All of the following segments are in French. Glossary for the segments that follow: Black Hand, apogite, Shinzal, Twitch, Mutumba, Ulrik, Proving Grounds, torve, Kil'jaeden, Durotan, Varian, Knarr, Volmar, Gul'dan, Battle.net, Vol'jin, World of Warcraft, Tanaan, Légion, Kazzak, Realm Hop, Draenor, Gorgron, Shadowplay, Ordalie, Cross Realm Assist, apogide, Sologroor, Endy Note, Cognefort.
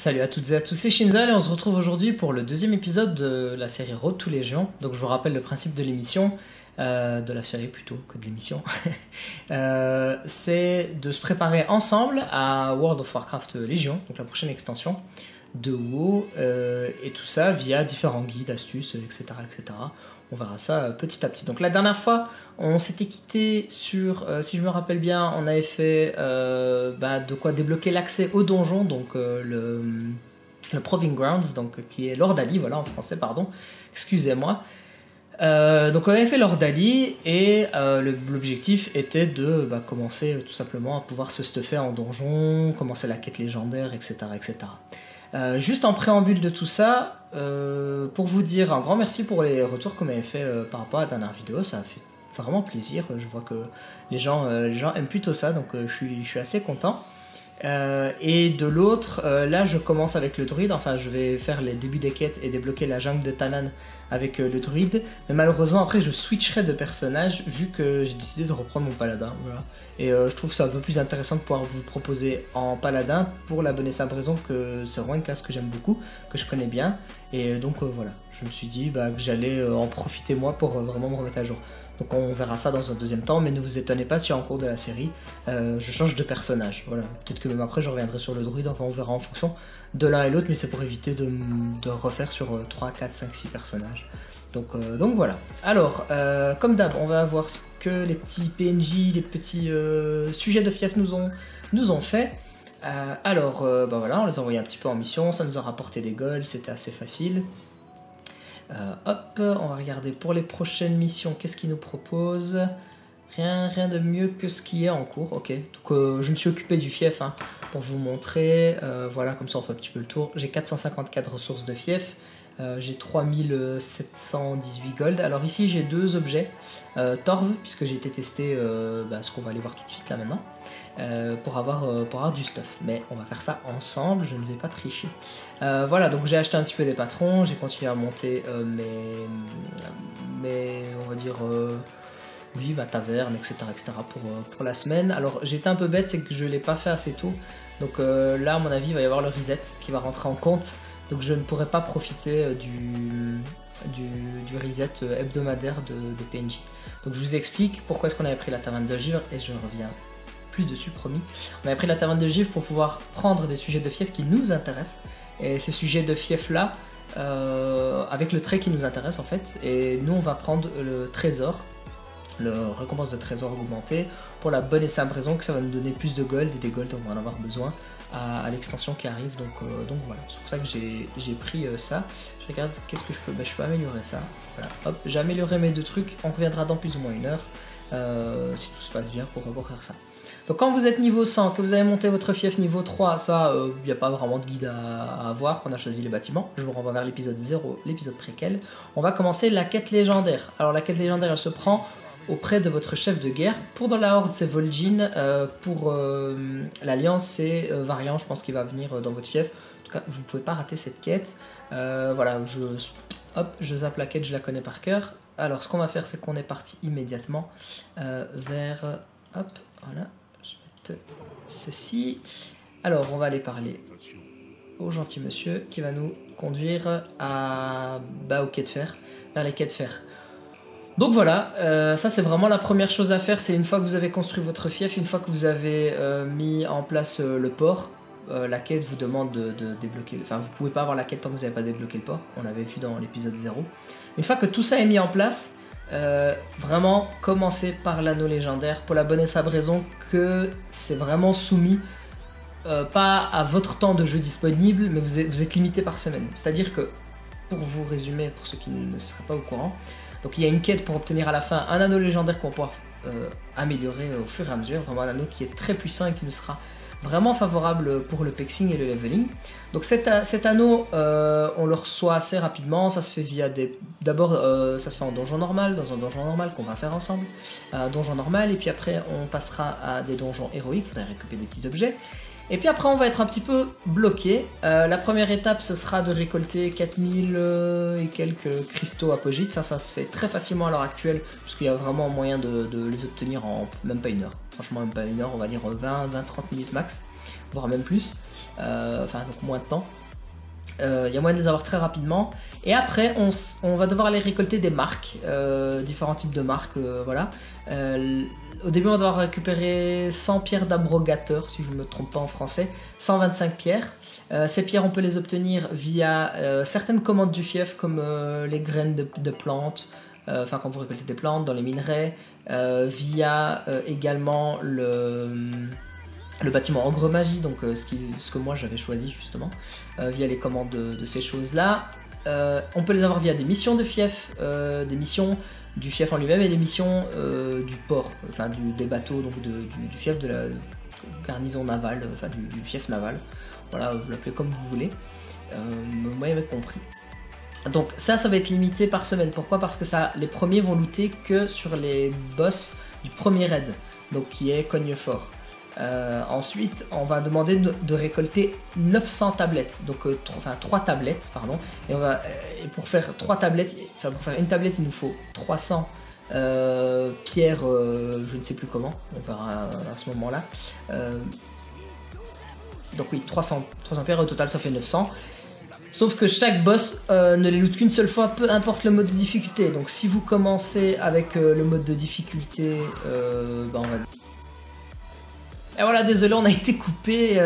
Salut à toutes et à tous, c'est Shinzal et on se retrouve aujourd'hui pour le deuxième épisode de la série Road to Légion. Donc je vous rappelle le principe de l'émission, de la série plutôt que de l'émission, c'est de se préparer ensemble à World of Warcraft Légion, donc la prochaine extension de WoW, et tout ça via différents guides, astuces, etc. On verra ça petit à petit. Donc la dernière fois, on s'était quitté sur, si je me rappelle bien, on avait fait de quoi débloquer l'accès au donjon, donc le Proving Grounds, donc, qui est l'Ordalie, voilà, en français, pardon, excusez-moi. Donc on avait fait l'Ordalie et l'objectif était de commencer tout simplement à pouvoir se stuffer en donjon, commencer la quête légendaire, etc. Juste en préambule de tout ça, pour vous dire un grand merci pour les retours que vous m'avez fait par rapport à la dernière vidéo, ça a fait vraiment plaisir, je vois que les gens aiment plutôt ça, donc je suis assez content. Et de l'autre, là je commence avec le druide, enfin je vais faire les débuts des quêtes et débloquer la jungle de Tanaan avec le druide, mais malheureusement après je switcherai de personnage vu que j'ai décidé de reprendre mon paladin, voilà. Et je trouve ça un peu plus intéressant de pouvoir vous proposer en paladin pour la bonne et simple raison que c'est vraiment une classe que j'aime beaucoup, que je connais bien, et donc voilà, je me suis dit que j'allais en profiter moi pour vraiment me remettre à jour. Donc on verra ça dans un deuxième temps, mais ne vous étonnez pas si en cours de la série, je change de personnage. Voilà. Peut-être que même après je reviendrai sur le druide, enfin on verra en fonction de l'un et l'autre, mais c'est pour éviter de refaire sur 3, 4, 5, 6 personnages. Donc voilà. Alors, comme d'hab, on va voir ce que les petits PNJ, les petits sujets de fief nous ont fait. Alors, voilà, on les a envoyés un petit peu en mission, ça nous a rapporté des golds, c'était assez facile. Hop, on va regarder pour les prochaines missions, qu'est-ce qu'ils nous proposent. Rien de mieux que ce qui est en cours, ok. Donc je me suis occupé du fief hein, pour vous montrer, voilà, comme ça on fait un petit peu le tour. J'ai 454 ressources de fief, j'ai 3718 gold. Alors ici j'ai deux objets, Torv, puisque j'ai été testé ce qu'on va aller voir tout de suite là maintenant, pour avoir du stuff, mais on va faire ça ensemble, je ne vais pas tricher. Voilà, donc j'ai acheté un petit peu des patrons, j'ai continué à monter mes on va dire, oui, ma taverne, etc. pour la semaine. Alors j'étais un peu bête, c'est que je ne l'ai pas fait assez tôt, donc là à mon avis il va y avoir le reset qui va rentrer en compte, donc je ne pourrai pas profiter du reset hebdomadaire de PNJ. Donc je vous explique pourquoi est-ce qu'on avait pris la taverne de Givre, et je reviens plus dessus, promis. On avait pris la taverne de Givre pour pouvoir prendre des sujets de fief qui nous intéressent, et ces sujets de fief là, avec le trait qui nous intéresse en fait, et nous on va prendre le trésor, le récompense de trésor augmentée, pour la bonne et simple raison que ça va nous donner plus de gold, et des gold on va en avoir besoin à l'extension qui arrive, donc voilà, c'est pour ça que j'ai pris ça. Je regarde qu'est-ce que je peux, je peux améliorer ça, voilà, hop, j'ai amélioré mes deux trucs, on reviendra dans plus ou moins une heure, si tout se passe bien pour pouvoir faire ça. Donc quand vous êtes niveau 100, que vous avez monté votre fief niveau 3, ça, il n'y a pas vraiment de guide à avoir, on a choisi les bâtiments, je vous renvoie vers l'épisode 0, l'épisode préquel. On va commencer la quête légendaire. Alors la quête légendaire, elle se prend auprès de votre chef de guerre. Pour dans la Horde, c'est Vol'jin, pour l'Alliance, c'est Varian, je pense qu'il va venir dans votre fief. En tout cas, vous ne pouvez pas rater cette quête. Voilà, je zappe la quête, je la connais par cœur. Alors ce qu'on va faire, c'est qu'on est parti immédiatement vers... Hop, voilà. Ceci. Alors on va aller parler au gentil monsieur qui va nous conduire aux quais de fer, vers les quais de fer. Donc voilà, ça c'est vraiment la première chose à faire, c'est une fois que vous avez construit votre fief, une fois que vous avez mis en place le port, la quête vous demande de débloquer, enfin vous pouvez pas avoir la quête tant que vous n'avez pas débloqué le port, on l'avait vu dans l'épisode 0. Une fois que tout ça est mis en place, vraiment commencer par l'anneau légendaire pour la bonne et simple raison que c'est vraiment soumis pas à votre temps de jeu disponible, mais vous êtes limité par semaine, c'est à dire que pour vous résumer pour ceux qui ne seraient pas au courant, donc il y a une quête pour obtenir à la fin un anneau légendaire qu'on va pouvoir améliorer au fur et à mesure, vraiment un anneau qui est très puissant et qui nous sera vraiment favorable pour le pexing et le leveling. Donc cet anneau, on le reçoit assez rapidement, ça se fait via des... D'abord, ça se fait en donjon normal, dans un donjon normal qu'on va faire ensemble, donjon normal, et puis après on passera à des donjons héroïques, il faudrait récupérer des petits objets, et puis après on va être un petit peu bloqué. La première étape, ce sera de récolter 4000 et quelques cristaux apogites, ça se fait très facilement à l'heure actuelle, puisqu'il y a vraiment moyen de les obtenir en même pas une heure. Franchement, même pas une heure, on va dire 20-30 minutes max. voire même plus, enfin donc moins de temps. Il y a moyen de les avoir très rapidement. Et après, on va devoir aller récolter des marques, différents types de marques, voilà. Au début, on va devoir récupérer 100 pierres d'abrogateur, si je ne me trompe pas en français, 125 pierres. Ces pierres, on peut les obtenir via certaines commandes du fief, comme les graines de plantes, enfin quand vous récoltez des plantes, dans les minerais, via également le bâtiment Ogre Magie, donc ce que moi j'avais choisi justement, via les commandes de ces choses-là. On peut les avoir via des missions de fief, des missions du fief en lui-même et des missions du port, enfin des bateaux, donc du fief, de la garnison navale, enfin du fief naval. Voilà, vous l'appelez comme vous voulez, moi j'avais compris. Donc ça va être limité par semaine. Pourquoi? Parce que les premiers vont looter que sur les boss du premier raid, donc qui est Cognefort. Ensuite, on va demander de récolter 900 tablettes, donc enfin 3 tablettes, pardon. Et, et pour faire 3 tablettes, enfin pour faire une tablette, il nous faut 300 pierres, je ne sais plus comment, on verra à ce moment-là. Donc oui, 300 pierres, au total ça fait 900. Sauf que chaque boss ne les loot qu'une seule fois, peu importe le mode de difficulté. Donc si vous commencez avec le mode de difficulté, on va... Et voilà, désolé, on a été coupé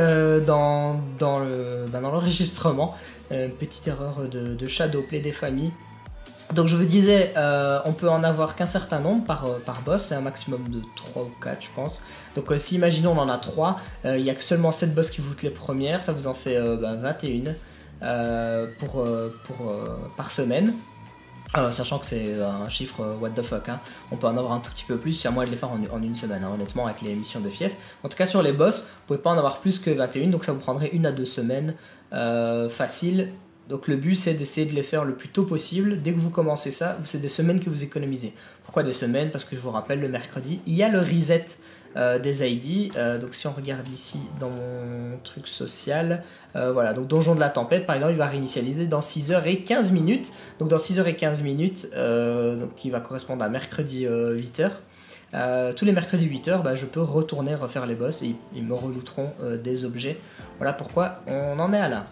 dans l'enregistrement. Petite erreur de Shadowplay des familles. Donc je vous disais, on peut en avoir qu'un certain nombre par boss, c'est un maximum de 3 ou 4 je pense. Donc si imaginons on en a 3, il n'y a que seulement 7 boss qui vous lootent les premières, ça vous en fait 21 par semaine. Sachant que c'est un chiffre what the fuck, hein. On peut en avoir un tout petit peu plus, c'est à moi de les faire en une semaine, hein, honnêtement, avec les missions de fief. En tout cas sur les boss, vous pouvez pas en avoir plus que 21, donc ça vous prendrait 1 à 2 semaines facile. Donc le but c'est d'essayer de les faire le plus tôt possible. Dès que vous commencez ça, c'est des semaines que vous économisez. Pourquoi des semaines? Parce que je vous rappelle, le mercredi, il y a le reset des ID. Donc si on regarde ici dans mon truc social, voilà, donc Donjon de la Tempête par exemple, il va réinitialiser dans 6h15. Donc dans 6h15, qui va correspondre à mercredi 8h. Tous les mercredis 8h, je peux retourner refaire les boss et ils me relooteront des objets. Voilà pourquoi on en est à là.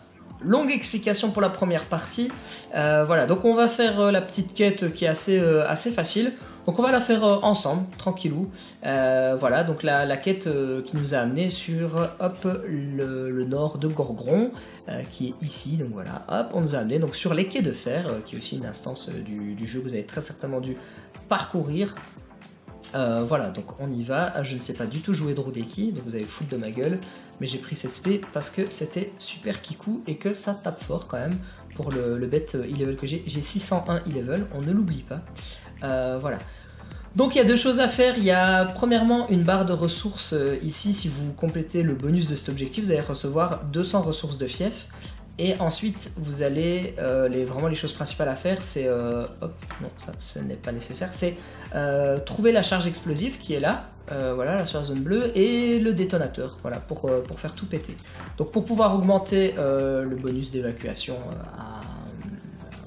Longue explication pour la première partie. Voilà, donc on va faire la petite quête qui est assez facile. Donc on va la faire ensemble, tranquillou. Voilà, donc la quête qui nous a amené sur hop, le nord de Gorgron, qui est ici. Donc voilà, hop, on nous a amené donc sur les quais de fer, qui est aussi une instance du jeu que vous avez très certainement dû parcourir. Voilà, donc on y va. Je ne sais pas du tout jouer Drodeki, donc vous allez foutre de ma gueule. Mais j'ai pris cette spé parce que c'était super kikou et que ça tape fort quand même pour le bête e-level que j'ai. J'ai 601 e-level, on ne l'oublie pas. Voilà. Donc il y a deux choses à faire. Il y a premièrement une barre de ressources ici. Si vous complétez le bonus de cet objectif, vous allez recevoir 200 ressources de fief. Et ensuite, vous allez, vraiment les choses principales à faire, c'est, hop, non, ça, ce n'est pas nécessaire, c'est trouver la charge explosive qui est là, voilà, sur la zone bleue, et le détonateur, voilà, pour faire tout péter. Donc pour pouvoir augmenter le bonus d'évacuation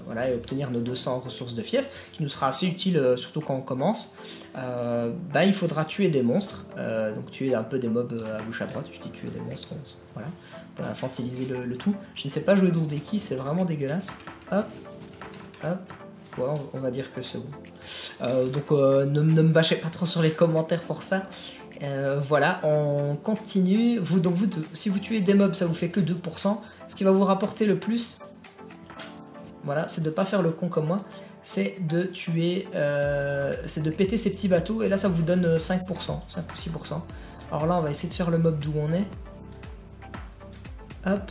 voilà, et obtenir nos 200 ressources de fief, qui nous sera assez utile, surtout quand on commence, il faudra tuer des monstres, donc tuer un peu des mobs à gauche à droite, je dis tuer des monstres, voilà. Pour infantiliser le tout. Je ne sais pas jouer Drodeki, c'est vraiment dégueulasse. Hop, hop, ouais, on va dire que c'est bon. Donc ne me bâchez pas trop sur les commentaires pour ça. Voilà, on continue. Si vous tuez des mobs, ça vous fait que 2%. Ce qui va vous rapporter le plus, voilà, c'est de ne pas faire le con comme moi, c'est de tuer, c'est de péter ces petits bateaux. Et là, ça vous donne 5%, 5 ou 6%. Alors là, on va essayer de faire le mob d'où on est. Hop,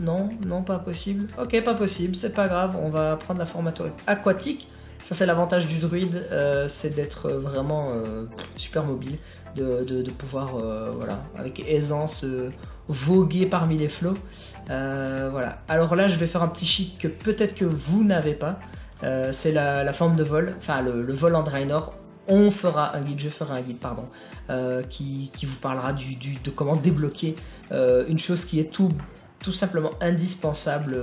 non, non, pas possible. Ok, pas possible, c'est pas grave, on va prendre la forme aquatique. Ça, c'est l'avantage du druide, c'est d'être vraiment super mobile, de pouvoir, voilà, avec aisance, voguer parmi les flots. Voilà, alors là, je vais faire un petit cheat que peut-être que vous n'avez pas. C'est la forme de vol, enfin, le vol en Draenor. On fera un guide, je ferai un guide, pardon, qui vous parlera de comment débloquer une chose qui est tout simplement indispensable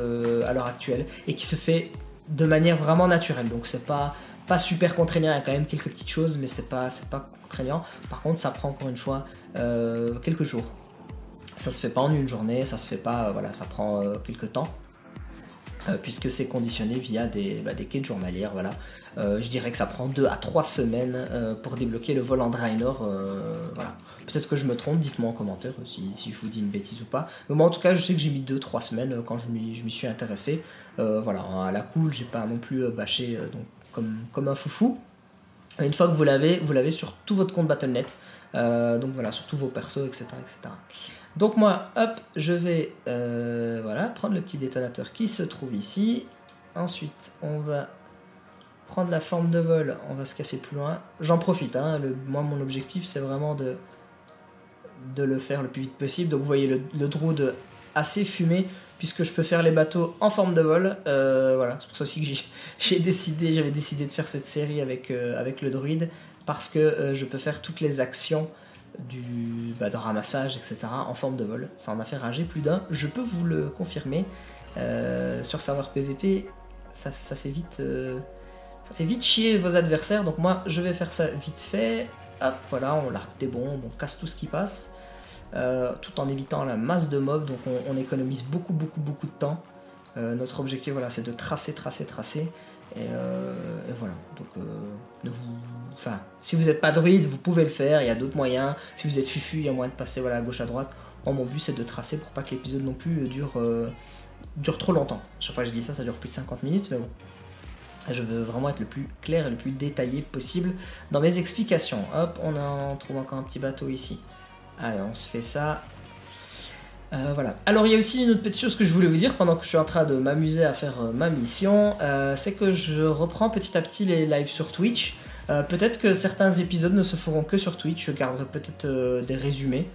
à l'heure actuelle et qui se fait de manière vraiment naturelle. Donc c'est pas super contraignant, il y a quand même quelques petites choses, mais c'est pas contraignant. Par contre, ça prend encore une fois quelques jours. ça se fait pas en une journée, ça se fait pas, voilà, ça prend quelques temps, puisque c'est conditionné via des quêtes journalières, voilà. Je dirais que ça prend 2 à 3 semaines pour débloquer le vol en Draenor, voilà. Peut-être que je me trompe, dites-moi en commentaire si je vous dis une bêtise ou pas. Mais moi en tout cas, je sais que j'ai mis 2-3 semaines quand je m'y suis intéressé. Voilà, à la cool, j'ai pas non plus bâché donc, comme un foufou. Une fois que vous l'avez sur tout votre compte Battle.net, donc voilà, sur tous vos persos, etc. etc. Donc moi, hop, je vais voilà, prendre le petit détonateur qui se trouve ici. Ensuite, on va prendre la forme de vol, on va se casser plus loin. J'en profite, hein, moi mon objectif c'est vraiment de le faire le plus vite possible. Donc vous voyez le druide assez fumé, puisque je peux faire les bateaux en forme de vol. Voilà, c'est pour ça aussi que j'avais décidé de faire cette série avec le druide, parce que je peux faire toutes les actions de ramassage, etc. en forme de vol. Ça en a fait rager plus d'un, je peux vous le confirmer. Sur serveur PVP, ça fait vite chier vos adversaires, donc moi je vais faire ça vite fait. Hop, voilà, on largue des bombes, on casse tout ce qui passe, tout en évitant la masse de mobs, donc on économise beaucoup de temps. Notre objectif, voilà, c'est de tracer, et voilà, donc si vous n'êtes pas druide, vous pouvez le faire, il y a d'autres moyens. Si vous êtes fufu, il y a moyen de passer, voilà, à gauche à droite. Moi, mon but c'est de tracer pour pas que l'épisode non plus dure trop longtemps. Chaque fois que je dis ça, ça dure plus de 50 minutes, mais bon. Je veux vraiment être le plus clair et le plus détaillé possible dans mes explications. Hop, on trouve encore un petit bateau ici. Allez, on se fait ça. Voilà. Alors, il y a aussi une autre petite chose que je voulais vous dire pendant que je suis en train de m'amuser à faire ma mission. C'est que je reprends petit à petit les lives sur Twitch. Peut-être que certains épisodes ne se feront que sur Twitch. Je garderai peut-être des résumés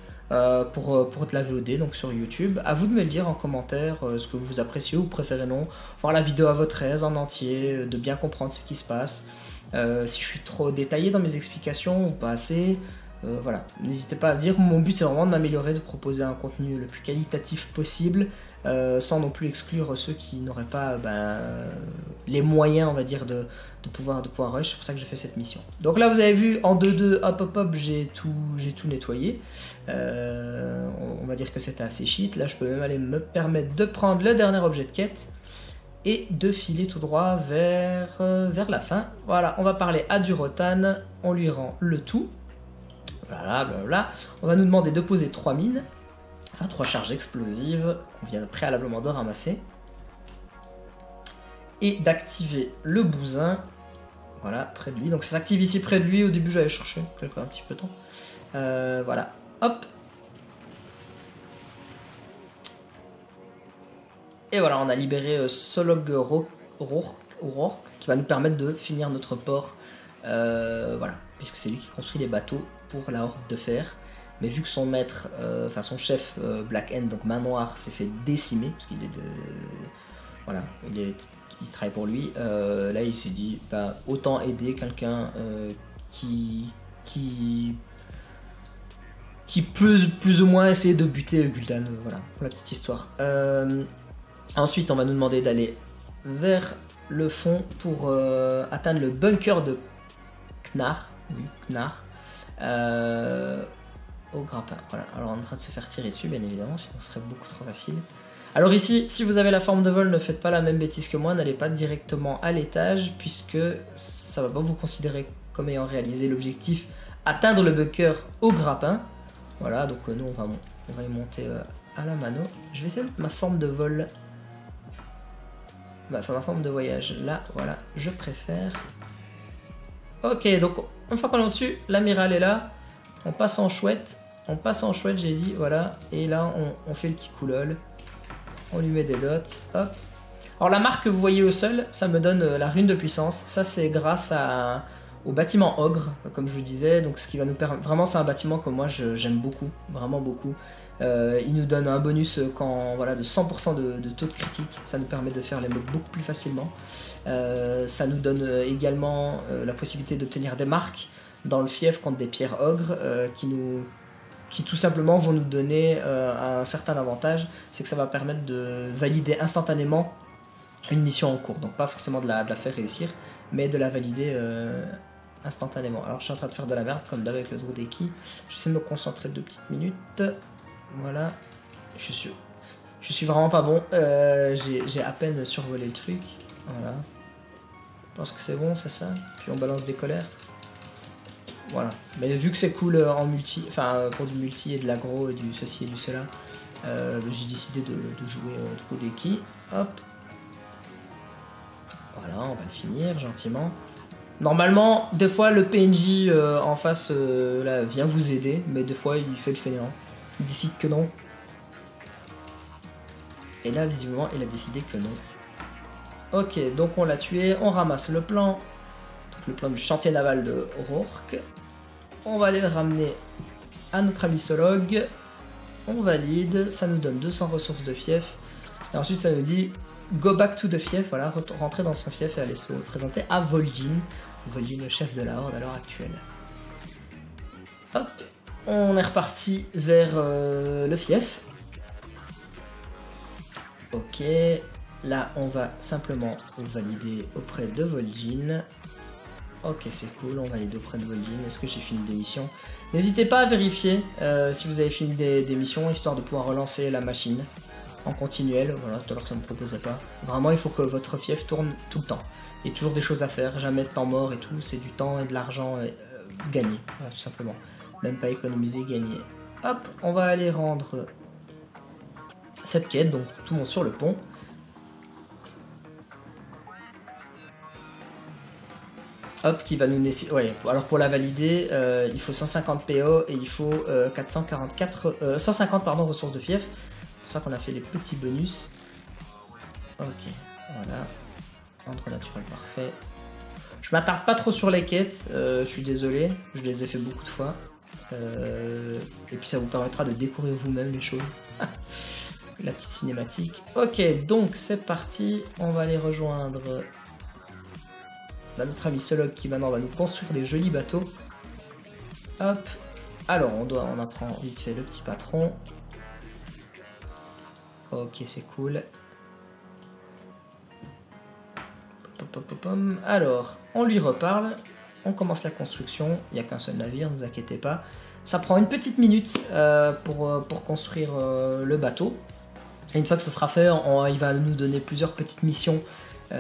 pour de la VOD, donc sur YouTube. À vous de me le dire en commentaire, ce que vous appréciez ou préférez non. Voir la vidéo à votre aise en entier, de bien comprendre ce qui se passe. Si je suis trop détaillé dans mes explications ou pas assez, voilà, n'hésitez pas à dire. Mon but c'est vraiment de m'améliorer, de proposer un contenu le plus qualitatif possible, sans non plus exclure ceux qui n'auraient pas les moyens, on va dire, de pouvoir rush. C'est pour ça que j'ai fait cette mission. Donc là vous avez vu, en 2-2, hop hop hop, j'ai tout nettoyé. On va dire que c'était assez shit. Là je peux même aller me permettre de prendre le dernier objet de quête et de filer tout droit vers la fin. Voilà, on va parler à Durotan, on lui rend le tout. Blablabla. On va nous demander de poser 3 mines, enfin 3 charges explosives qu'on vient préalablement de ramasser, et d'activer le bousin, voilà, près de lui. Donc ça s'active ici près de lui. Au début j'allais chercher un petit peu de temps. Voilà, hop. Et voilà, on a libéré Sologroor, qui va nous permettre de finir notre port, voilà, puisque c'est lui qui construit les bateaux pour la horde de fer. Mais vu que son maître, son chef Black Hand, donc main noire, s'est fait décimer, parce qu'il est de... voilà, il travaille pour lui, là il s'est dit, bah, autant aider quelqu'un qui peut plus ou moins essayer de buter Gul'dan, voilà, pour la petite histoire. Ensuite on va nous demander d'aller vers le fond pour atteindre le bunker de Knarr, oui, Knarr. Au grappin, voilà. Alors on est en train de se faire tirer dessus, bien évidemment, sinon ce serait beaucoup trop facile. Alors ici, si vous avez la forme de vol, ne faites pas la même bêtise que moi, n'allez pas directement à l'étage, puisque ça va pas vous considérer comme ayant réalisé l'objectif, atteindre le bunker au grappin. Voilà, donc nous on va y monter à la mano. Je vais essayer de mettre ma forme de vol, ma forme de voyage là, voilà, je préfère. Ok, donc une fois qu'on est au-dessus, l'amiral est là, on passe en chouette, j'ai dit, voilà, et là on fait le kikoulol, on lui met des dots, hop. Alors la marque que vous voyez au sol, ça me donne la rune de puissance, ça c'est grâce au bâtiment ogre, comme je vous disais, donc ce qui va nous permettre, vraiment c'est un bâtiment que moi j'aime beaucoup, vraiment beaucoup. Il nous donne un bonus quand, voilà, de 100% de taux de critique, ça nous permet de faire les mobs beaucoup plus facilement. Ça nous donne également la possibilité d'obtenir des marques dans le fief contre des pierres ogres qui tout simplement vont nous donner un certain avantage, c'est que ça va permettre de valider instantanément une mission en cours, donc pas forcément de la faire réussir, mais de la valider instantanément. Alors je suis en train de faire de la merde comme d'hab avec le druide, je vais essayer de me concentrer 2 petites minutes. Voilà, Je suis sûr. Je suis vraiment pas bon. J'ai à peine survolé le truc. Voilà. Je pense que c'est bon, c'est ça. Puis on balance des colères. Voilà. Mais vu que c'est cool en multi, enfin pour du multi et de l'aggro et du ceci et du cela, j'ai décidé de jouer trop des keys. Hop. Voilà, on va le finir gentiment. Normalement, des fois le PNJ en face là, vient vous aider, mais des fois il fait le fainéant. Il décide que non. Et là, visiblement, il a décidé que non. Ok, donc on l'a tué, on ramasse le plan. Donc le plan du chantier naval de Rourke. On va aller le ramener à notre ami Solog. On valide, ça nous donne 200 ressources de fief. Et ensuite, ça nous dit go back to the fief, voilà, rentrer dans son fief et aller se présenter à Vol'jin. Vol'jin, le chef de la Horde à l'heure actuelle. Hop, on est reparti vers le fief. Ok, là on va simplement valider auprès de Vol'jin. Ok, c'est cool, on valide auprès de Vol'jin. Est-ce que j'ai fini des missions? N'hésitez pas à vérifier si vous avez fini des missions, histoire de pouvoir relancer la machine en continuel. Voilà, tout à l'heure ça ne me proposait pas. Vraiment, il faut que votre fief tourne tout le temps. Il y a toujours des choses à faire, jamais de temps mort et tout, c'est du temps et de l'argent gagné, voilà, tout simplement. Même pas économiser, gagner. Hop, on va aller rendre cette quête, donc tout le monde sur le pont. Hop, qui va nous nécessiter... Ouais, alors pour la valider, il faut 150 PO et il faut 150 ressources de fief. C'est pour ça qu'on a fait les petits bonus. Ok, voilà. Entre naturel parfait. Je m'attarde pas trop sur les quêtes, je suis désolé, je les ai fait beaucoup de fois. Et puis ça vous permettra de découvrir vous-même les choses. La petite cinématique. Ok, donc c'est parti. On va aller rejoindre notre ami Solog qui maintenant va nous construire des jolis bateaux. Hop. Alors on apprend vite fait le petit patron. Ok, c'est cool. Alors, on lui reparle. On commence la construction. Il n'y a qu'un seul navire, ne vous inquiétez pas. Ça prend une petite minute pour construire le bateau. Et une fois que ce sera fait, il va nous donner plusieurs petites missions à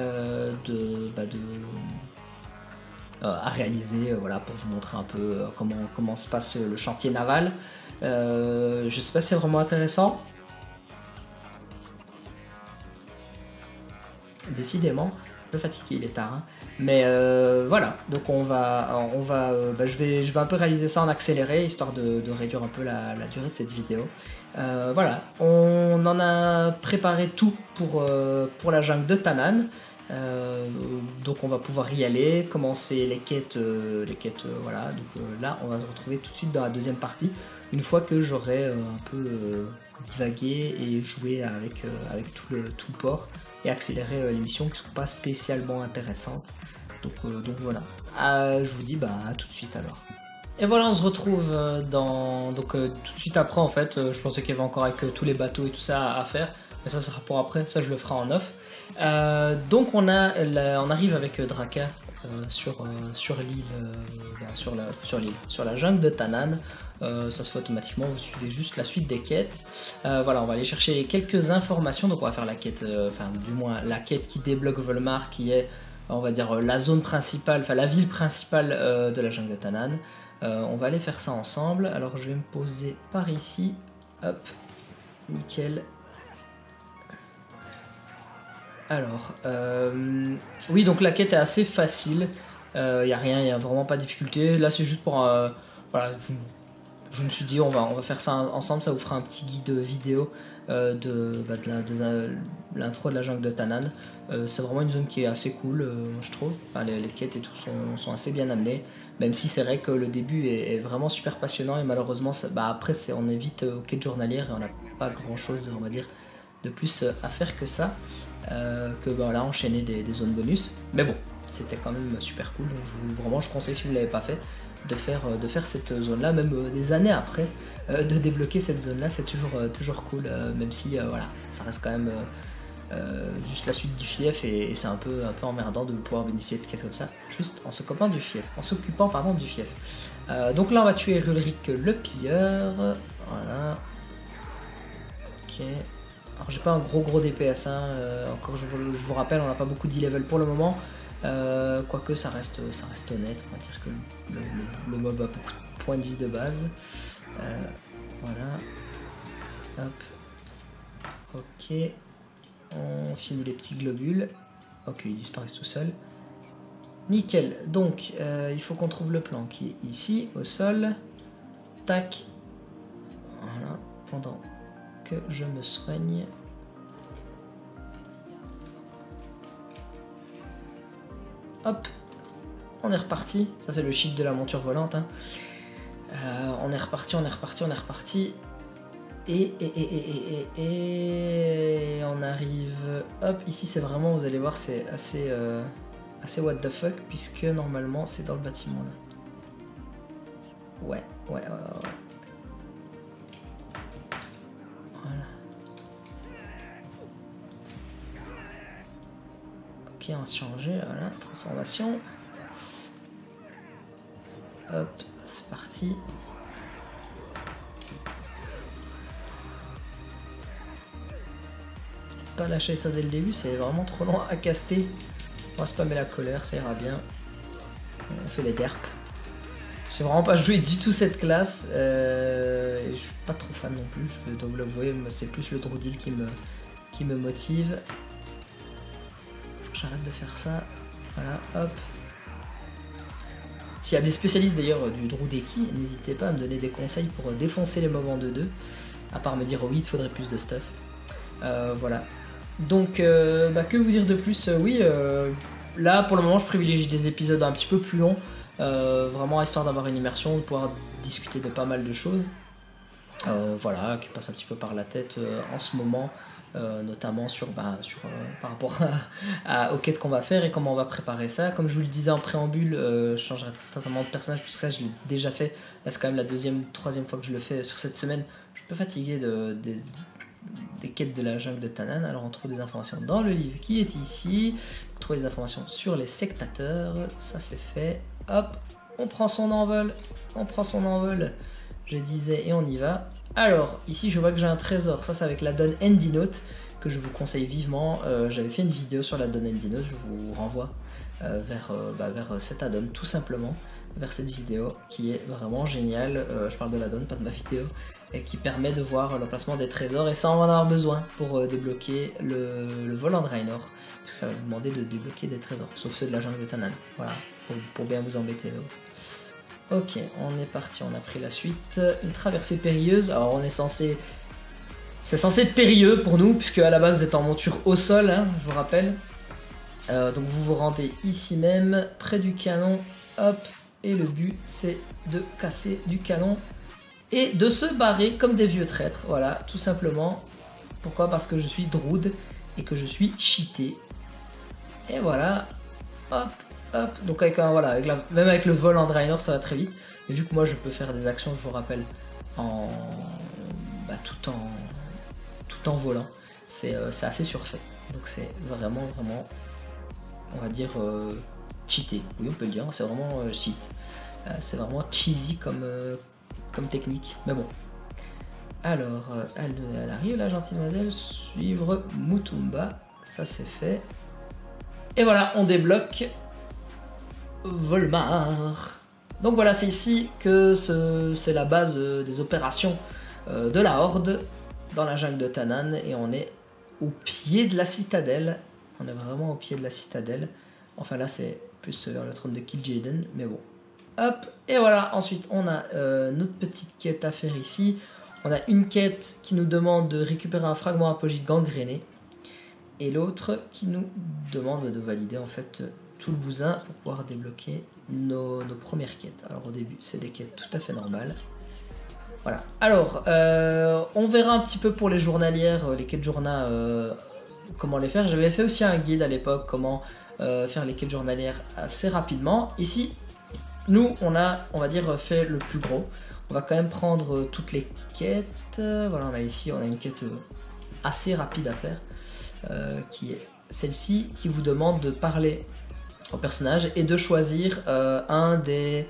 réaliser, voilà, pour vous montrer un peu comment se passe le chantier naval. Je sais pas si c'est vraiment intéressant. Décidément, un peu fatigué, il est tard. Hein. Mais voilà, donc je vais un peu réaliser ça en accéléré, histoire de réduire un peu la durée de cette vidéo. Voilà, on en a préparé tout pour la jungle de Tanaan, donc on va pouvoir y aller, commencer les quêtes, voilà. Donc là, on va se retrouver tout de suite dans la deuxième partie, une fois que j'aurai un peu divagué et joué avec tout le port et accéléré les missions qui ne sont pas spécialement intéressantes. Donc voilà, je vous dis à tout de suite alors. Et voilà, on se retrouve tout de suite après en fait. Je pensais qu'il y avait encore avec tous les bateaux et tout ça à faire, mais ça sera pour après, ça je le ferai en off. Donc on arrive avec Draka sur la jungle de Tanaan. Ça se fait automatiquement, vous suivez juste la suite des quêtes. Voilà, on va aller chercher quelques informations. Donc on va faire la quête, la quête qui débloque Volmar, qui est, on va dire, la zone principale, enfin la ville principale de la jungle de Tanaan. On va aller faire ça ensemble. Alors je vais me poser par ici. Hop, nickel. Alors, oui, donc la quête est assez facile. Il n'y a rien, il n'y a vraiment pas de difficulté. Là, c'est juste pour... voilà, je me suis dit, on va faire ça ensemble. Ça vous fera un petit guide vidéo de l'intro de la jungle de Tanaan. C'est vraiment une zone qui est assez cool, je trouve. Enfin, les quêtes et tout sont assez bien amenées. Même si c'est vrai que le début est vraiment super passionnant. Et malheureusement, après, on est vite aux quêtes journalières. Et on n'a pas grand-chose, on va dire, de plus à faire que ça. Là, enchaîner des zones bonus, mais bon, c'était quand même super cool. Donc vraiment je conseille, si vous ne l'avez pas fait, de faire cette zone là, même des années après, de débloquer cette zone là, c'est toujours cool, même si voilà, ça reste quand même juste la suite du fief, et c'est un peu emmerdant de pouvoir bénéficier de quelque chose comme ça juste en s'occupant du fief. Donc là on va tuer Ulrik le pilleur, voilà. Ok. Alors j'ai pas un gros DPS, hein. Encore je vous rappelle, on n'a pas beaucoup d'e-level pour le moment. Quoique ça reste honnête, on va dire que le mob a beaucoup de points de vie de base. Voilà. Hop. Ok. On finit les petits globules. Ok, ils disparaissent tout seuls. Nickel. Donc il faut qu'on trouve le plan qui est ici, au sol. Tac. Voilà. Pendant que je me soigne. Hop, on est reparti. Ça c'est le cheat de la monture volante. Hein. On est reparti. Et on arrive. Hop, ici c'est vraiment, vous allez voir, c'est assez, assez what the fuck, puisque normalement c'est dans le bâtiment là. Ouais. Voilà. Ok, on va se changer, voilà, transformation. Hop, c'est parti. Pas lâcher ça dès le début, c'est vraiment trop long à caster. On va spammer la colère, ça ira bien. On fait les derps. J'ai vraiment pas joué du tout cette classe. Et je suis pas trop fan non plus. Donc vous voyez, c'est plus le Druidil qui me motive. Faut que j'arrête de faire ça. Voilà, hop. S'il y a des spécialistes d'ailleurs du Druideki, n'hésitez pas à me donner des conseils pour défoncer les mobs en 2-2. À part me dire oh oui, il faudrait plus de stuff. Voilà. Donc que vous dire de plus, là pour le moment je privilégie des épisodes un petit peu plus longs. Vraiment histoire d'avoir une immersion, de pouvoir discuter de pas mal de choses voilà, qui passent un petit peu par la tête en ce moment, notamment par rapport aux quêtes qu'on va faire et comment on va préparer ça. Comme je vous le disais en préambule, je changerai certainement de personnage, puisque ça je l'ai déjà fait. Là c'est quand même la troisième fois que je le fais sur cette semaine. Je suis un peu fatigué des quêtes de la jungle de Tanaan. Alors on trouve des informations dans le livre qui est ici, on trouve des informations sur les sectateurs, ça c'est fait, hop, on prend son envol, je disais, et on y va. Alors ici je vois que j'ai un trésor, ça c'est avec la donne Endy Note, que je vous conseille vivement. J'avais fait une vidéo sur la donne Endy Note, je vous renvoie vers cette add-on, tout simplement, vers cette vidéo qui est vraiment géniale. Je parle de l'add-on, pas de ma vidéo, et qui permet de voir l'emplacement des trésors, et ça on va en avoir besoin pour débloquer le volant Draenor, parce que ça va vous demander de débloquer des trésors, sauf ceux de la jungle de Tanaan, voilà, pour bien vous embêter. Ok, on est parti, on a pris la suite, une traversée périlleuse. Alors c'est censé être périlleux pour nous, puisque à la base vous êtes en monture au sol, hein, je vous rappelle. Donc vous vous rendez ici même, près du canon, hop, et le but c'est de casser du canon et de se barrer comme des vieux traîtres, voilà, tout simplement. Pourquoi? Parce que je suis druide et que je suis cheaté. Et voilà, hop, hop, donc même avec le vol en Draenor ça va très vite. Et vu que moi je peux faire des actions, je vous rappelle, tout en volant, c'est assez surfait. Donc c'est vraiment, on va dire, cheaté, oui on peut le dire, c'est vraiment cheat. C'est vraiment cheesy comme technique, mais bon. Alors, elle arrive, la gentille demoiselle, suivre Mutumba, ça c'est fait. Et voilà, on débloque Volmar. Donc voilà, c'est ici que c'est la base des opérations de la Horde, dans la jungle de Tanaan, et on est au pied de la citadelle. On est vraiment au pied de la citadelle. Enfin là c'est plus dans le trône de Kil'jaeden, mais bon. Hop, et voilà, ensuite on a notre petite quête à faire ici. On a une quête qui nous demande de récupérer un fragment apogée gangréné, et l'autre qui nous demande de valider en fait tout le bousin pour pouvoir débloquer nos premières quêtes. Alors au début c'est des quêtes tout à fait normales. Voilà, alors on verra un petit peu pour les journalières, les quêtes journal, comment les faire. J'avais fait aussi un guide à l'époque, comment faire les quêtes journalières assez rapidement. Ici, nous, on a, on va dire, fait le plus gros. On va quand même prendre toutes les quêtes. Voilà, on a une quête assez rapide à faire, qui est celle-ci, qui vous demande de parler au personnage et de choisir un des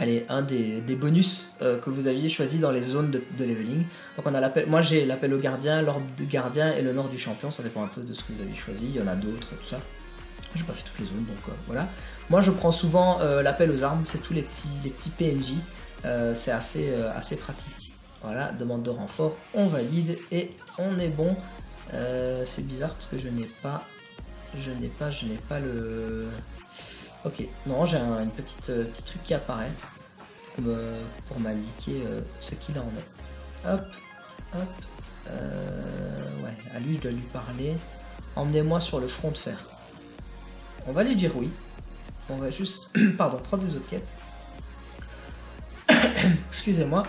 allez, un des bonus que vous aviez choisi dans les zones de leveling. Donc on a l'appel, moi j'ai l'appel au gardien, l'orbe de gardien et l'honneur du champion, ça dépend un peu de ce que vous avez choisi, il y en a d'autres, tout ça. J'ai pas fait toutes les zones, donc voilà. Moi je prends souvent l'appel aux armes, c'est tous les petits PNJ, c'est assez pratique. Voilà, demande de renfort, on valide et on est bon. C'est bizarre parce que je n'ai pas le... Ok, non, j'ai une petite petit truc qui apparaît pour m'indiquer ce qu'il en est. Hop, hop, ouais, à lui je dois lui parler. Emmenez-moi sur le front de fer. On va lui dire oui. On va juste, pardon, prendre des autres quêtes. Excusez-moi.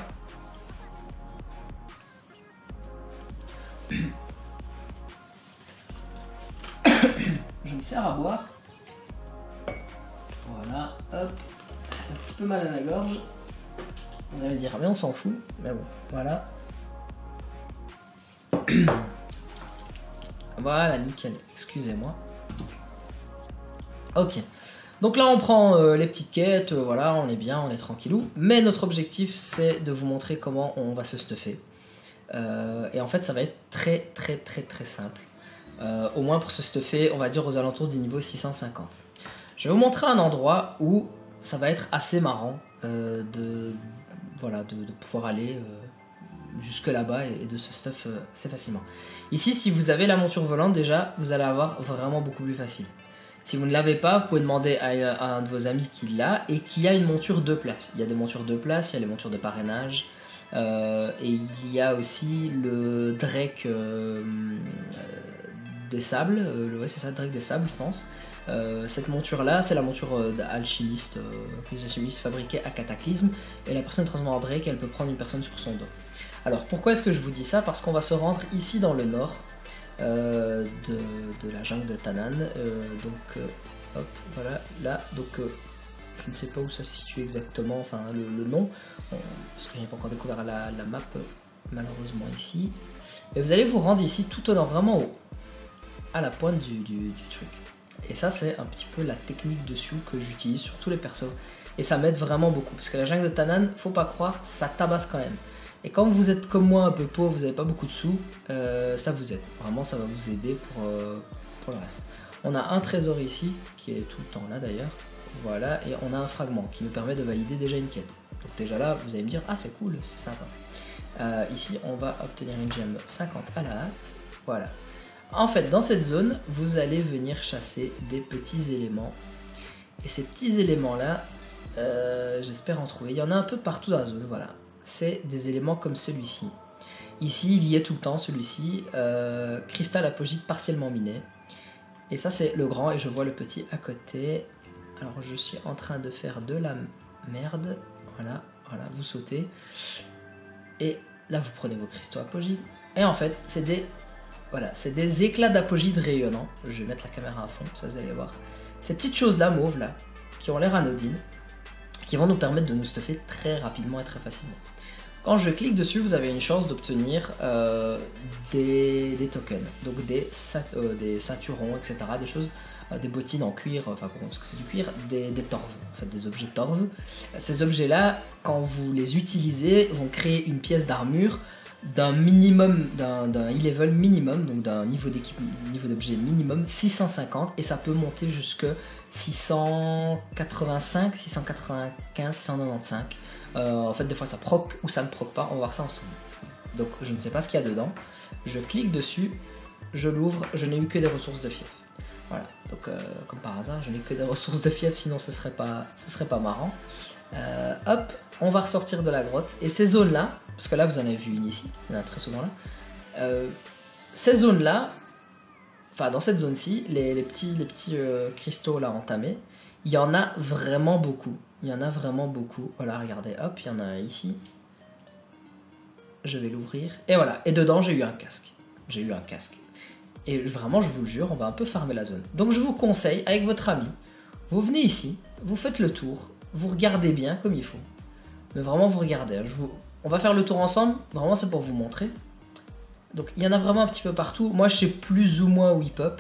Je me sers à boire. Voilà, hop, un petit peu mal à la gorge. Vous allez dire, mais on s'en fout, mais bon, voilà. Voilà, nickel, excusez-moi. Ok, donc là on prend les petites quêtes, voilà, on est bien, on est tranquillou. Mais notre objectif, c'est de vous montrer comment on va se stuffer. Et en fait, ça va être très simple. Au moins pour se stuffer, on va dire aux alentours du niveau 650. Je vais vous montrer un endroit où ça va être assez marrant de pouvoir aller jusque là-bas et de se stuff assez facilement. Ici, si vous avez la monture volante déjà, vous allez avoir vraiment beaucoup plus facile. Si vous ne l'avez pas, vous pouvez demander à un de vos amis qui l'a et qui a une monture 2 places. Il y a des montures 2 places, il y a les montures de parrainage et il y a aussi le Drake des sables, ouais, c'est ça, Drake des sables je pense. Cette monture là, c'est la monture d'alchimiste que les alchimistes fabriquaient à Cataclysme, et la personne transformée en Drake, elle peut prendre une personne sur son dos. Alors pourquoi est-ce que je vous dis ça? Parce qu'on va se rendre ici dans le nord de la jungle de Tanaan, hop, voilà, là, je ne sais pas où ça se situe exactement, enfin le nom, parce que je n'ai pas encore découvert la map malheureusement ici, mais vous allez vous rendre ici tout au nord, vraiment haut, à la pointe du truc. Et ça, c'est un petit peu la technique dessus que j'utilise sur tous les persos. Et ça m'aide vraiment beaucoup. Parce que la jungle de Tanaan, faut pas croire, ça tabasse quand même. Et quand vous êtes comme moi un peu pauvre, vous n'avez pas beaucoup de sous, ça vous aide. Vraiment, ça va vous aider pour le reste. On a un trésor ici, qui est tout le temps là d'ailleurs. Voilà, et on a un fragment qui nous permet de valider déjà une quête. Donc déjà là, vous allez me dire, ah c'est cool, c'est sympa. Ici, on va obtenir une gemme 50 à la hâte. Voilà. En fait, dans cette zone, vous allez venir chasser des petits éléments. Et ces petits éléments-là, j'espère en trouver. Il y en a un peu partout dans la zone, voilà. C'est des éléments comme celui-ci. Ici, il y est tout le temps, celui-ci. Cristal apogite partiellement miné. Et ça, c'est le grand, et je vois le petit à côté. Alors, je suis en train de faire de la merde. Voilà, voilà, vous sautez. Et là, vous prenez vos cristaux apogites. Et en fait, c'est des... Voilà, c'est des éclats d'apogide rayonnants. Je vais mettre la caméra à fond, ça vous allez voir. Ces petites choses-là, mauves, là, qui ont l'air anodines, qui vont nous permettre de nous stuffer très rapidement et très facilement. Quand je clique dessus, vous avez une chance d'obtenir des tokens, donc des ceinturons, etc., des choses, des bottines en cuir, enfin bon, parce que c'est du cuir, des torves, en fait, des objets torves. Ces objets-là, quand vous les utilisez, vont créer une pièce d'armure d'un minimum, d'un e-level minimum, donc d'un niveau d'équipe, niveau d'objet minimum 650, et ça peut monter jusque 685, 695, 695. En fait, des fois ça proc ou ça ne proc pas, on va voir ça ensemble. Donc je ne sais pas ce qu'il y a dedans, je clique dessus, je l'ouvre, je n'ai eu que des ressources de fief. Voilà, donc comme par hasard, je n'ai que des ressources de fief, sinon ce serait pas marrant. Hop, on va ressortir de la grotte, et ces zones là, parce que là vous en avez vu une ici, il y en a très souvent là, ces zones là, enfin dans cette zone-ci, les petits cristaux là entamés, il y en a vraiment beaucoup, voilà regardez, hop, il y en a un ici, je vais l'ouvrir, et voilà, et dedans j'ai eu un casque, et vraiment je vous le jure, on va un peu farmer la zone, donc je vous conseille, avec votre ami, vous venez ici, vous faites le tour, vous regardez bien comme il faut, mais vraiment vous regardez, on va faire le tour ensemble, vraiment c'est pour vous montrer. Donc il y en a vraiment un petit peu partout, moi je sais plus ou moins où il pop,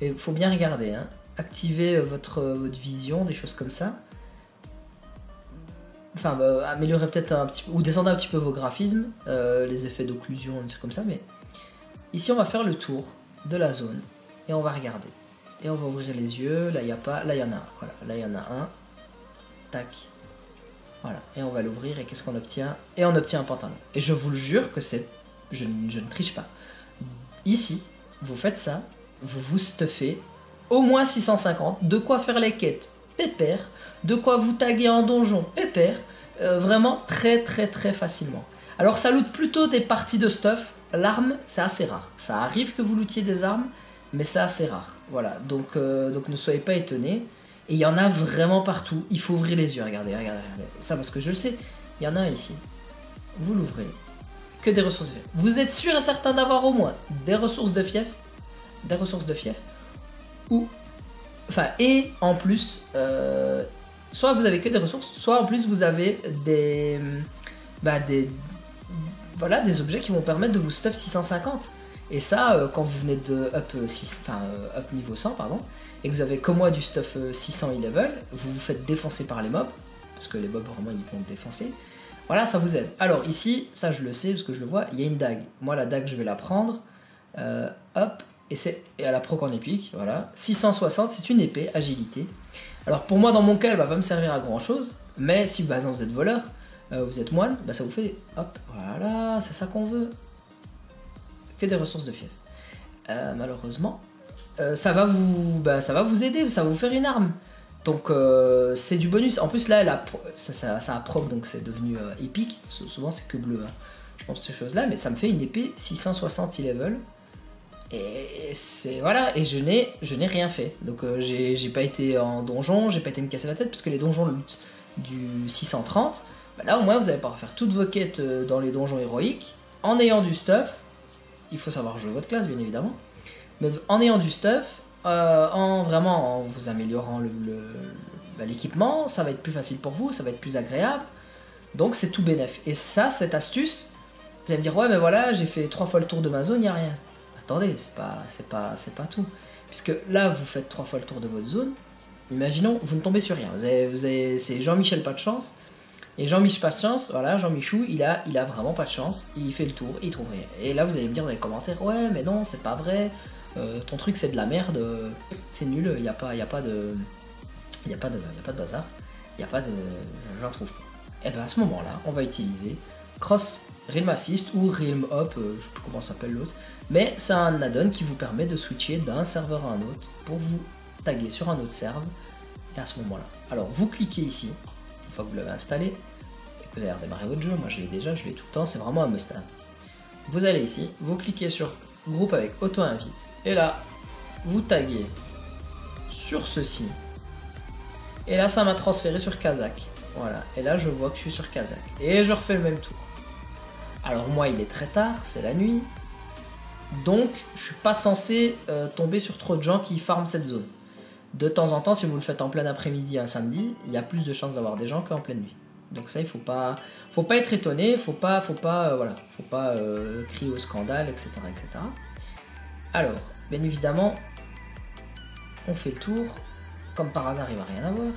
et il faut bien regarder, hein. Activez votre vision, des choses comme ça, Enfin, améliorer peut-être un petit peu, ou descendre un petit peu vos graphismes, les effets d'occlusion, des trucs comme ça, mais... Ici, on va faire le tour de la zone, et on va regarder. Et on va ouvrir les yeux, là, il n'y a pas... Là, il y en a un, voilà, là, il y en a un. Tac. Voilà, et on va l'ouvrir, et qu'est-ce qu'on obtient? Et on obtient un pantalon. Et je vous le jure que c'est... Je ne triche pas. Ici, vous faites ça, vous vous stuffez, au moins 650, de quoi faire les quêtes pépère, de quoi vous taguer en donjon pépère, vraiment très facilement. Alors ça loot plutôt des parties de stuff, l'arme c'est assez rare, ça arrive que vous lootiez des armes, mais c'est assez rare, voilà, donc ne soyez pas étonnés, et il y en a vraiment partout, il faut ouvrir les yeux, regardez, ça parce que je le sais, il y en a un ici, vous l'ouvrez, que des ressources de fief, vous êtes sûr et certain d'avoir au moins des ressources de fief, ou... Enfin, et en plus, soit vous avez que des ressources, soit en plus vous avez des, voilà, des objets qui vont permettre de vous stuff 650. Et ça, quand vous venez de up niveau 100, pardon, et que vous avez comme moi du stuff 600 e-level, vous vous faites défoncer par les mobs, parce que les mobs vraiment ils vont défoncer. Voilà, ça vous aide. Alors ici, ça je le sais parce que je le vois, il y a une dague. Moi la dague je vais la prendre, hop. Et à la proc en épique, voilà. 660, c'est une épée, agilité. Alors pour moi, dans mon cas, elle va pas me servir à grand chose. Mais si par exemple vous êtes voleur, vous êtes moine, bah, ça vous fait... Hop, voilà, c'est ça qu'on veut. Que des ressources de fief. Malheureusement, ça va vous aider, ça va vous faire une arme. Donc c'est du bonus. En plus là, elle a, ça a proc, donc c'est devenu épique. Souvent c'est que bleu, hein. Je pense ces choses-là. Mais ça me fait une épée 660 e-level. Et c'est voilà, et je n'ai rien fait, donc j'ai pas été en donjon, j'ai pas été me casser la tête parce que les donjons lootent du 630. Bah là au moins vous allez pouvoir faire toutes vos quêtes dans les donjons héroïques en ayant du stuff. Il faut savoir jouer votre classe bien évidemment, mais en ayant du stuff, en vous améliorant l'équipement, ça va être plus facile pour vous, ça va être plus agréable. Donc c'est tout bénef. Et ça, cette astuce, vous allez me dire ouais mais voilà j'ai fait 3 fois le tour de ma zone, y a rien. Attendez, c'est pas tout. Puisque là, vous faites 3 fois le tour de votre zone. Imaginons, vous ne tombez sur rien. C'est Jean-Michel pas de chance. Et Jean-Michel pas de chance, voilà, Jean-Michou, il a vraiment pas de chance. Il fait le tour, il trouve rien. Et là, vous allez me dire dans les commentaires, ouais, mais non, c'est pas vrai. Ton truc, c'est de la merde. C'est nul, il n'y a pas de bazar. Il n'y a pas de... J'en trouve pas. Et bien, à ce moment-là, on va utiliser Cross Realm Assist ou Realm Hop, je sais plus comment s'appelle l'autre. Mais c'est un add-on qui vous permet de switcher d'un serveur à un autre pour vous taguer sur un autre serve. Et à ce moment-là, alors vous cliquez ici, une fois que vous l'avez installé, et que vous allez redémarrer votre jeu, moi je l'ai déjà, je l'ai tout le temps, c'est vraiment un must-have. Vous allez ici, vous cliquez sur groupe avec auto-invite, et là, vous taguez sur ceci. Et là, ça m'a transféré sur Kazzak. Voilà, et là je vois que je suis sur Kazzak. Et je refais le même tour. Alors moi, il est très tard, c'est la nuit. Donc, je suis pas censé tomber sur trop de gens qui farment cette zone. De temps en temps, si vous le faites en plein après-midi un samedi, il y a plus de chances d'avoir des gens qu'en pleine nuit. Donc ça, il faut pas être étonné, faut pas crier au scandale, etc., etc. Alors, bien évidemment, on fait le tour. Comme par hasard, il va rien avoir.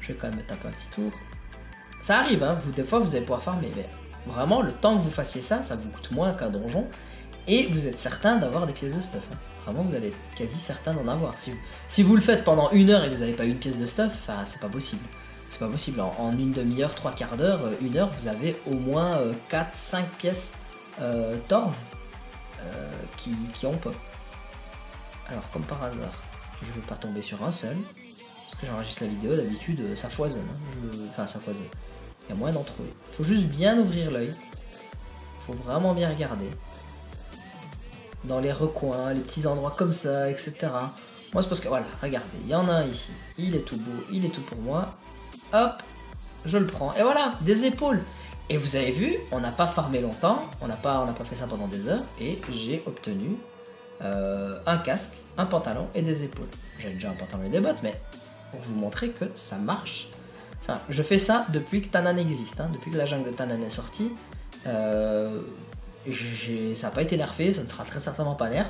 Je vais quand même me taper un petit tour. Ça arrive, hein, des fois, vous allez pouvoir farmer, mais... Vraiment, le temps que vous fassiez ça, ça vous coûte moins qu'un donjon. Et vous êtes certain d'avoir des pièces de stuff. Hein. Vraiment, vous allez être quasi certain d'en avoir. Si vous le faites pendant 1 heure et que vous n'avez pas une pièce de stuff, c'est pas possible. C'est pas possible. En une demi-heure, 3 quarts d'heure, 1 heure, vous avez au moins 4-5 pièces torves qui ont pop. Alors, comme par hasard, je ne veux pas tomber sur un seul. Parce que j'enregistre la vidéo, d'habitude, ça foisonne. Hein. Enfin, ça foisonne. Il y a moyen d'en trouver. Faut juste bien ouvrir l'œil. Faut vraiment bien regarder. Dans les recoins, les petits endroits comme ça, etc. Moi, c'est parce que, voilà, regardez, il y en a un ici. Il est tout beau, il est tout pour moi. Hop, je le prends. Et voilà, des épaules. Et vous avez vu, on n'a pas farmé longtemps. On n'a pas fait ça pendant des heures. Et j'ai obtenu un casque, un pantalon et des épaules. J'ai déjà un pantalon et des bottes, mais pour vous montrer que ça marche. Je fais ça depuis que Tanaan existe, hein. Depuis que la jungle de Tanaan est sortie, ça n'a pas été nerfé, ça ne sera très certainement pas nerf,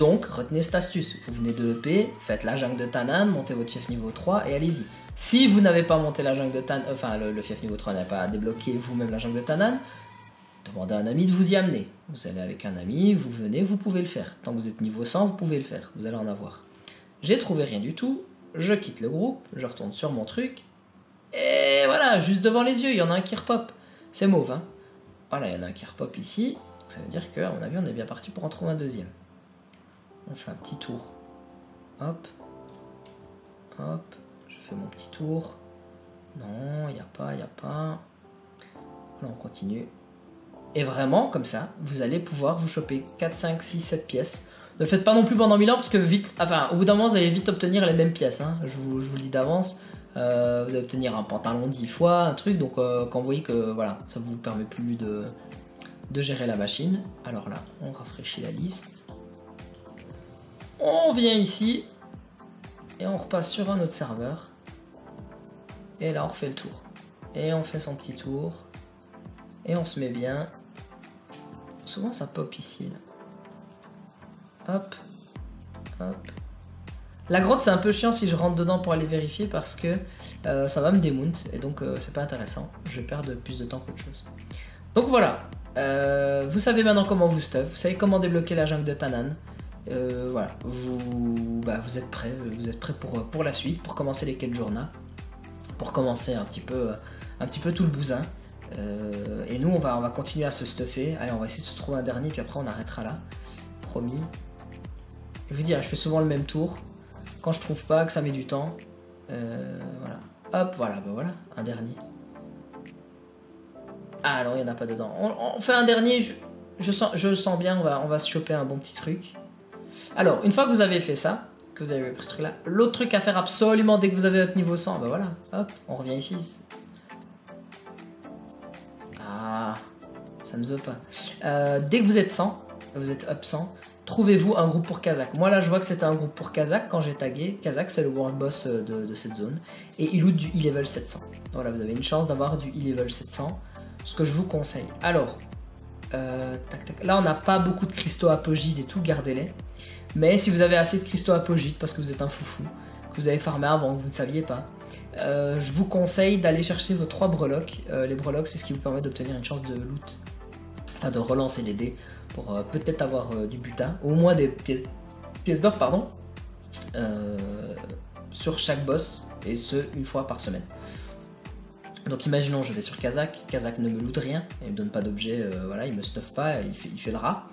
donc retenez cette astuce, vous venez de EP, faites la jungle de Tanaan, montez votre chef niveau 3 et allez-y. Si vous n'avez pas monté la jungle de Tanaan, enfin le fief niveau 3 n'a pas débloqué vous-même la jungle de Tanaan, demandez à un ami de vous y amener. Vous allez avec un ami, vous venez, vous pouvez le faire. Tant que vous êtes niveau 100, vous pouvez le faire, vous allez en avoir. J'ai trouvé rien du tout, je quitte le groupe, je retourne sur mon truc, et voilà, juste devant les yeux, il y en a un qui repop. C'est mauve, hein. Voilà, il y en a un qui repop ici, donc ça veut dire qu'à mon avis, on est bien parti pour en trouver un deuxième. On fait un petit tour. Hop. Hop. Je fais mon petit tour. Non, il n'y a pas, il n'y a pas. Là, on continue. Et vraiment, comme ça, vous allez pouvoir vous choper 4, 5, 6, 7 pièces. Ne faites pas non plus pendant 1000 ans, parce que vite, enfin, au bout d'un moment, vous allez vite obtenir les mêmes pièces. Hein. Je vous le dis d'avance. Vous allez obtenir un pantalon 10 fois, un truc. Donc, quand vous voyez que voilà, ça ne vous permet plus de gérer la machine. Alors là, on rafraîchit la liste. On vient ici. Et on repasse sur un autre serveur. Et là, on refait le tour. Et on fait son petit tour. Et on se met bien. Souvent, ça pop ici. Là. Hop. Hop. La grotte, c'est un peu chiant si je rentre dedans pour aller vérifier parce que ça va me démount. Et donc, c'est pas intéressant. Je vais perdre plus de temps qu'autre chose. Donc, voilà. Vous savez maintenant comment vous stuff. Vous savez comment débloquer la jungle de Tanaan. Voilà, vous êtes prêts, pour la suite, pour commencer les quêtes journal, pour commencer un petit peu tout le bousin. Et nous, on va continuer à se stuffer. Allez, on va essayer de se trouver un dernier, puis après on arrêtera là, promis. Je vous dis, je fais souvent le même tour. Quand je trouve pas, que ça met du temps, voilà. Hop, voilà, ben voilà, un dernier. Ah non, il n'y en a pas dedans. On fait un dernier. Je sens bien, on va se choper un bon petit truc. Alors, une fois que vous avez fait ça, que vous avez pris ce truc là, l'autre truc à faire absolument dès que vous avez votre niveau 100, ben voilà, hop, on revient ici. Ah, ça ne veut pas. Dès que vous êtes 100, vous êtes up 100, trouvez-vous un groupe pour Kazzak. Moi là, je vois que c'était un groupe pour Kazzak quand j'ai tagué. Kazzak, c'est le world boss de cette zone. Et il loot du e-level 700. Voilà, vous avez une chance d'avoir du e-level 700, ce que je vous conseille. Alors, tac, tac. Là, on n'a pas beaucoup de cristaux apogide et tout, gardez-les. Mais si vous avez assez de cristaux apogite parce que vous êtes un foufou, que vous avez farmé avant, que vous ne saviez pas, je vous conseille d'aller chercher vos 3 breloques. Les breloques, c'est ce qui vous permet d'obtenir une chance de loot, enfin de relancer les dés pour peut-être avoir du butin, au moins des pièces d'or, pardon, sur chaque boss, et ce, une fois par semaine. Donc imaginons, je vais sur Kazzak, Kazzak ne me loot rien, il ne me donne pas d'objet, voilà, il ne me stuff pas, il fait le rat.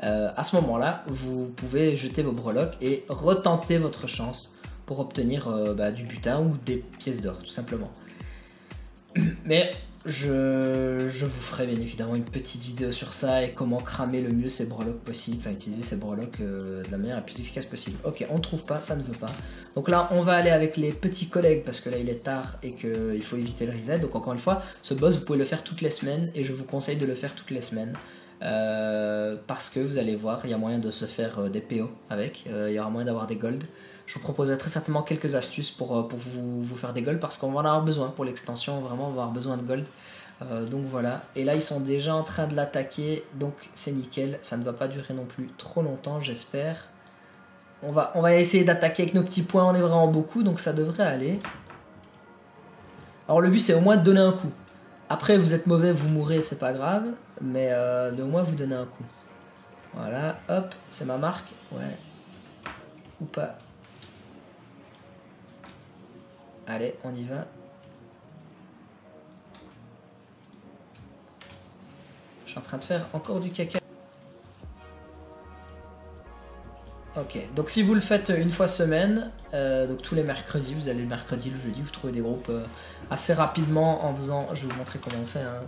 À ce moment-là, vous pouvez jeter vos breloques et retenter votre chance pour obtenir du butin ou des pièces d'or, tout simplement. Mais je vous ferai bien évidemment une petite vidéo sur ça et comment cramer le mieux ces breloques possible, enfin utiliser ces breloques de la manière la plus efficace possible. Ok, on ne trouve pas, ça ne veut pas. Donc là, on va aller avec les petits collègues parce que là, il est tard et qu'il faut éviter le reset. Donc encore une fois, ce boss, vous pouvez le faire toutes les semaines et je vous conseille de le faire toutes les semaines. Parce que vous allez voir, il y a moyen de se faire des PO avec, il y aura moyen d'avoir des golds. Je vous proposerai très certainement quelques astuces pour vous faire des golds parce qu'on va en avoir besoin pour l'extension, vraiment on va avoir besoin de gold. Donc voilà, et là ils sont déjà en train de l'attaquer, donc c'est nickel, ça ne va pas durer non plus trop longtemps j'espère. On va essayer d'attaquer avec nos petits points, on est vraiment beaucoup, donc ça devrait aller. Alors le but c'est au moins de donner un coup. Après vous êtes mauvais, vous mourrez, c'est pas grave, mais au moins vous donnez un coup. Voilà, hop, c'est ma marque, ouais, ou pas. Allez, on y va. Je suis en train de faire encore du caca. Ok, donc si vous le faites une fois semaine, donc tous les mercredis, vous allez le mercredi, le jeudi, vous trouvez des groupes assez rapidement en faisant, je vais vous montrer comment on fait, hein,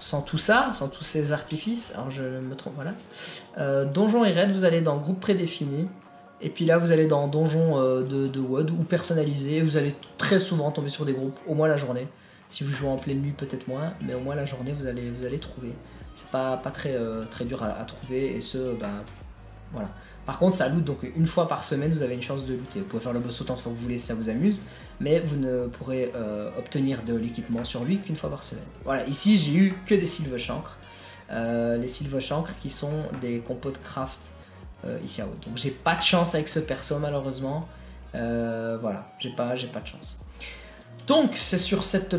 sans tout ça, sans tous ces artifices, alors je me trompe, voilà. Donjon et raid, vous allez dans groupe prédéfini, et puis là vous allez dans donjon de WoD ou personnalisé, vous allez très souvent tomber sur des groupes, au moins la journée. Si vous jouez en pleine nuit, peut-être moins, mais au moins la journée vous allez trouver. C'est pas très, très dur à trouver, et ce, bah... Voilà. Par contre ça loot, donc une fois par semaine vous avez une chance de looter. Vous pouvez faire le boss autant de fois que vous voulez si ça vous amuse, mais vous ne pourrez obtenir de l'équipement sur lui qu'une fois par semaine. Voilà, ici j'ai eu que des Silveschancres, les Silveschancres qui sont des compos de craft ici à haut. Donc j'ai pas de chance avec ce perso malheureusement, Voilà, j'ai pas de chance. Donc c'est sur cette,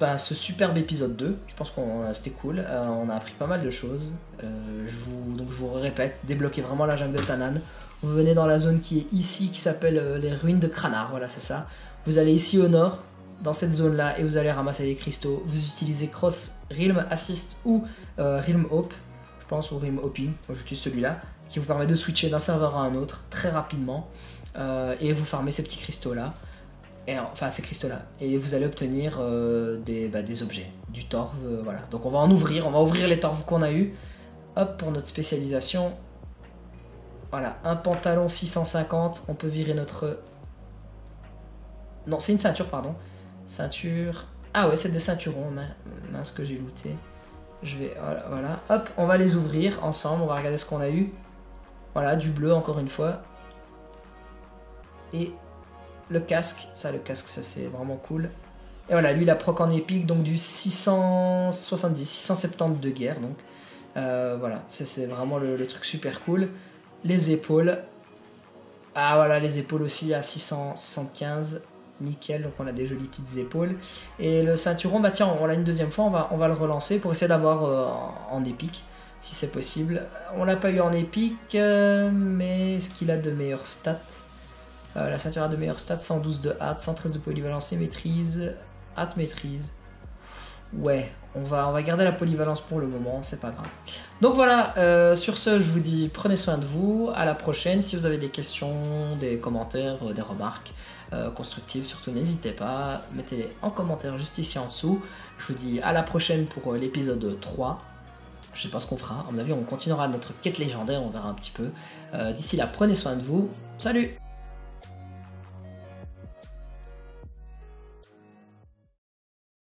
ce superbe épisode 2, je pense qu'on c'était cool, on a appris pas mal de choses. Donc je vous répète, débloquez vraiment la jungle de Tanaan. Vous venez dans la zone qui est ici, qui s'appelle les ruines de Knarr, voilà c'est ça. Vous allez ici au nord, dans cette zone là, et vous allez ramasser des cristaux. Vous utilisez Cross Realm Assist ou Realm Hop, je pense, ou Realm Hopping, j'utilise celui-là, qui vous permet de switcher d'un serveur à un autre très rapidement, et vous farmez ces petits cristaux là. Et enfin ces cristaux là, et vous allez obtenir des objets, du torve, voilà. Donc on va en ouvrir, on va ouvrir les torves qu'on a eu. Hop, pour notre spécialisation, voilà, un pantalon 650, on peut virer notre... Non, c'est une ceinture, pardon. Ceinture... Ah ouais, c'est des ceinturons, mince que j'ai looté. Je vais... Voilà, voilà, hop, on va les ouvrir ensemble, on va regarder ce qu'on a eu. Voilà, du bleu encore une fois. Et... le casque, ça c'est vraiment cool. Et voilà, lui il a proc en épique, donc du 670, 670 de guerre. Donc voilà, c'est vraiment le truc super cool. Les épaules. Ah voilà, les épaules aussi à 675. Nickel, donc on a des jolies petites épaules. Et le ceinturon, bah tiens, on l'a une deuxième fois, on va le relancer pour essayer d'avoir en épique, si c'est possible. On l'a pas eu en épique, mais est-ce qu'il a de meilleures stats? La ceinture a de meilleurs stats, 112 de hâte, 113 de polyvalence et maîtrise, hâte maîtrise. Ouais, on va garder la polyvalence pour le moment, c'est pas grave. Donc voilà, sur ce, je vous dis prenez soin de vous, à la prochaine. Si vous avez des questions, des commentaires, des remarques constructives, surtout n'hésitez pas, mettez-les en commentaire juste ici en dessous. Je vous dis à la prochaine pour l'épisode 3. Je sais pas ce qu'on fera, à mon avis on continuera notre quête légendaire, on verra un petit peu. D'ici là, prenez soin de vous, salut!